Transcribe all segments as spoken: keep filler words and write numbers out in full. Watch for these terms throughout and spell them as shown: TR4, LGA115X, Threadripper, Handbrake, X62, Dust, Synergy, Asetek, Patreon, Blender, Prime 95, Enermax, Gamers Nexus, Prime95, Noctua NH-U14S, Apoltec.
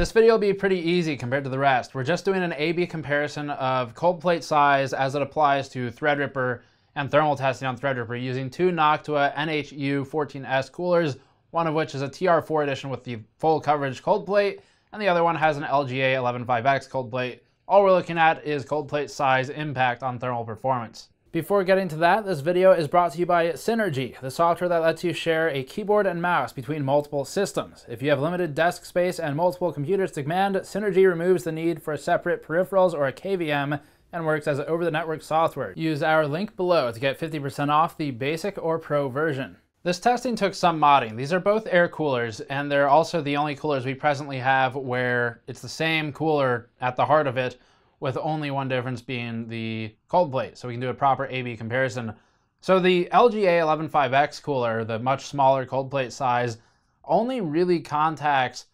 This video will be pretty easy compared to the rest. We're just doing an A B comparison of cold plate size as it applies to Threadripper and thermal testing on Threadripper using two Noctua N H U fourteen S coolers, one of which is a T R four edition with the full coverage cold plate, and the other one has an L G A one one five X cold plate. All we're looking at is cold plate size impact on thermal performance. Before getting to that, this video is brought to you by Synergy, the software that lets you share a keyboard and mouse between multiple systems. If you have limited desk space and multiple computers to command, Synergy removes the need for separate peripherals or a K V M and works as over-the-network software. Use our link below to get fifty percent off the basic or pro version. This testing took some modding. These are both air coolers, and they're also the only coolers we presently have where it's the same cooler at the heart of it, with only one difference being the cold plate, so we can do a proper A B comparison. So the L G A one one five X cooler, the much smaller cold plate size, only really contacts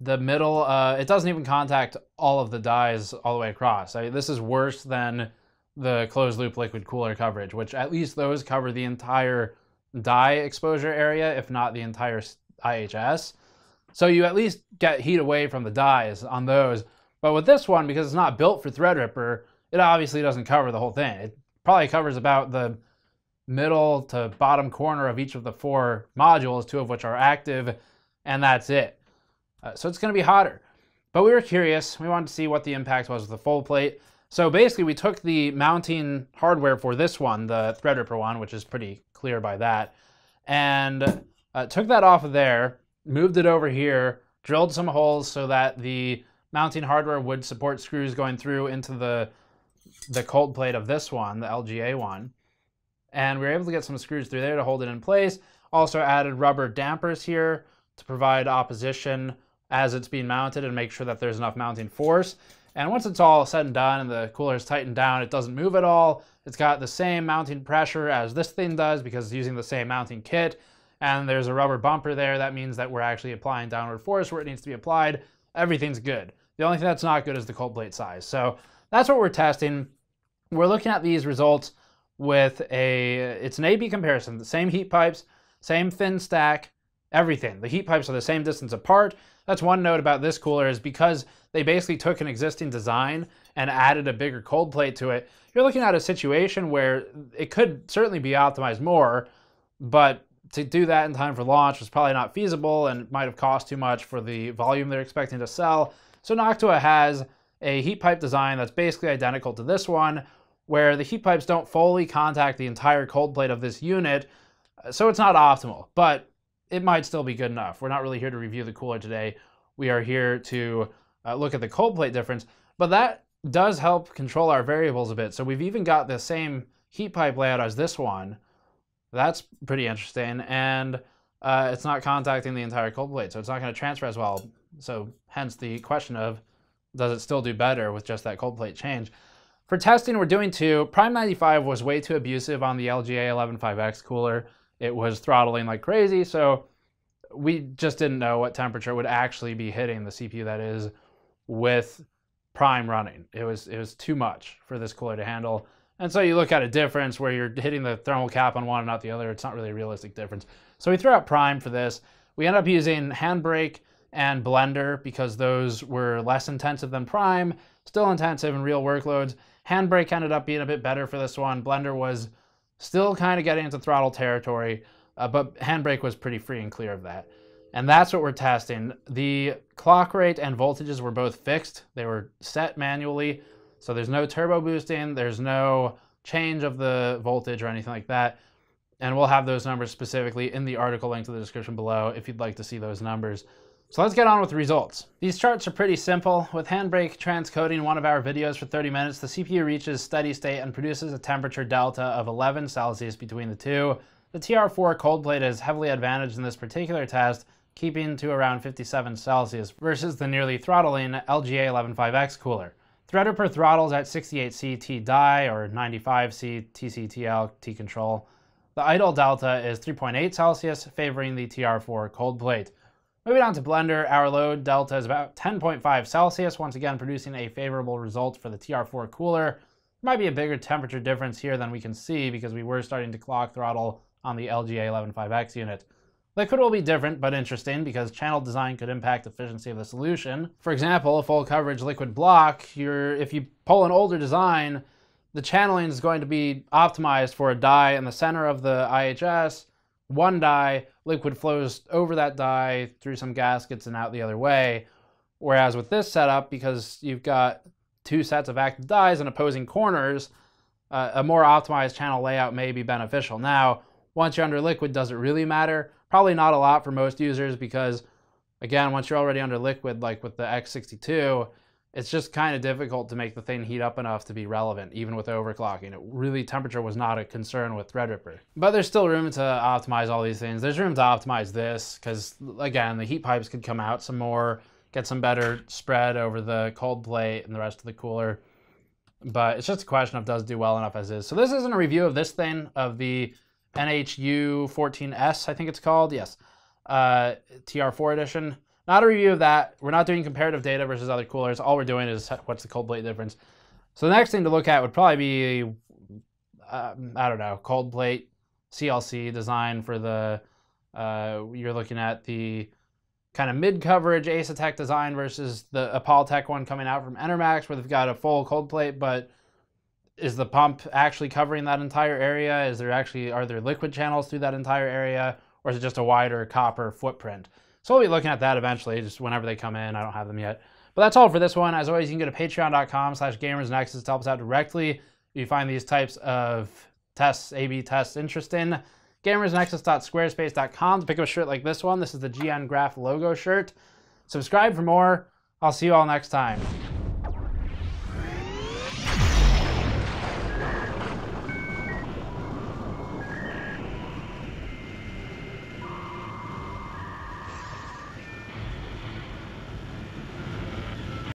the middle, uh, it doesn't even contact all of the dies all the way across. I mean, this is worse than the closed loop liquid cooler coverage, which at least those cover the entire die exposure area, if not the entire I H S. So you at least get heat away from the dies on those. But with this one, because it's not built for Threadripper, it obviously doesn't cover the whole thing. It probably covers about the middle to bottom corner of each of the four modules, two of which are active, and that's it. Uh, so it's going to be hotter. But we were curious. We wanted to see what the impact was with the full plate. So basically, we took the mounting hardware for this one, the Threadripper one, which is pretty clear by that, and uh, took that off of there, moved it over here, drilled some holes so that the mounting hardware would support screws going through into the the cold plate of this one, the L G A one. And we were able to get some screws through there to hold it in place. Also added rubber dampers here to provide opposition as it's being mounted and make sure that there's enough mounting force. And once it's all said and done and the cooler is tightened down, it doesn't move at all. It's got the same mounting pressure as this thing does because it's using the same mounting kit. And there's a rubber bumper there. That means that we're actually applying downward force where it needs to be applied. Everything's good. The only thing that's not good is the cold plate size. So that's what we're testing. We're looking at these results with a, it's an A B comparison, the same heat pipes, same fin stack, everything. The heat pipes are the same distance apart. That's one note about this cooler is because they basically took an existing design and added a bigger cold plate to it. You're looking at a situation where it could certainly be optimized more, but to do that in time for launch was probably not feasible and might have cost too much for the volume they're expecting to sell. So Noctua has a heat pipe design that's basically identical to this one, where the heat pipes don't fully contact the entire cold plate of this unit, so it's not optimal, but it might still be good enough. We're not really here to review the cooler today. We are here to uh, look at the cold plate difference, but that does help control our variables a bit. So we've even got the same heat pipe layout as this one. That's pretty interesting, and uh, it's not contacting the entire cold plate, so it's not going to transfer as well. So hence the question of, does it still do better with just that cold plate change? For testing, we're doing two. Prime ninety-five was way too abusive on the L G A one one five X cooler. It was throttling like crazy, so we just didn't know what temperature would actually be hitting the C P U, that is, with Prime running. It was, it was too much for this cooler to handle. And so you look at a difference where you're hitting the thermal cap on one and not the other. It's not really a realistic difference. So we threw out Prime for this. We end up using Handbrake and Blender because those were less intensive than Prime, still intensive in real workloads. Handbrake ended up being a bit better for this one. Blender was still kind of getting into throttle territory, uh, but Handbrake was pretty free and clear of that. And that's what we're testing. The clock rate and voltages were both fixed. They were set manually. So there's no turbo boosting, there's no change of the voltage or anything like that. And we'll have those numbers specifically in the article linked to the description below if you'd like to see those numbers. So let's get on with the results. These charts are pretty simple. With Handbrake transcoding one of our videos for thirty minutes, the C P U reaches steady state and produces a temperature delta of eleven Celsius between the two. The T R four cold plate is heavily advantaged in this particular test, keeping to around fifty-seven Celsius versus the nearly throttling L G A one one five X cooler. Threadripper throttles at sixty-eight C T die or ninety-five C T C T L T control. The idle delta is three point eight Celsius, favoring the T R four cold plate. Moving on to Blender, our load delta is about ten point five Celsius, once again producing a favorable result for the T R four cooler. Might be a bigger temperature difference here than we can see because we were starting to clock throttle on the L G A one one five X unit. They could all be different, but interesting, because channel design could impact the efficiency of the solution. For example, a full coverage liquid block, you're, if you pull an older design, the channeling is going to be optimized for a die in the center of the I H S, one die, liquid flows over that die through some gaskets and out the other way. Whereas with this setup, because you've got two sets of active dies in opposing corners, uh, a more optimized channel layout may be beneficial. Now, once you're under liquid, does it really matter? Probably not a lot for most users because, again, once you're already under liquid, like with the X sixty-two, it's just kind of difficult to make the thing heat up enough to be relevant, even with overclocking. It really, temperature was not a concern with Threadripper. But there's still room to optimize all these things. There's room to optimize this because, again, the heat pipes could come out some more, get some better spread over the cold plate and the rest of the cooler. But it's just a question of does it do well enough as is. So this isn't a review of this thing, of the N H U fourteen S, I think it's called, yes, uh, T R four edition. Not a review of that. We're not doing comparative data versus other coolers. All we're doing is what's the cold plate difference. So the next thing to look at would probably be, uh, I don't know, cold plate C L C design for the, uh, you're looking at the kind of mid-coverage Asetek design versus the Apoltec one coming out from Enermax where they've got a full cold plate, but is the pump actually covering that entire area? Is there actually, are there liquid channels through that entire area? Or is it just a wider copper footprint? So we'll be looking at that eventually, just whenever they come in. I don't have them yet. But that's all for this one. As always, you can go to patreon dot com slash gamers nexus to help us out directly. You find these types of tests, A B tests, interesting. gamers nexus dot squarespace dot com to pick up a shirt like this one. This is the G N Graph logo shirt. Subscribe for more. I'll see you all next time.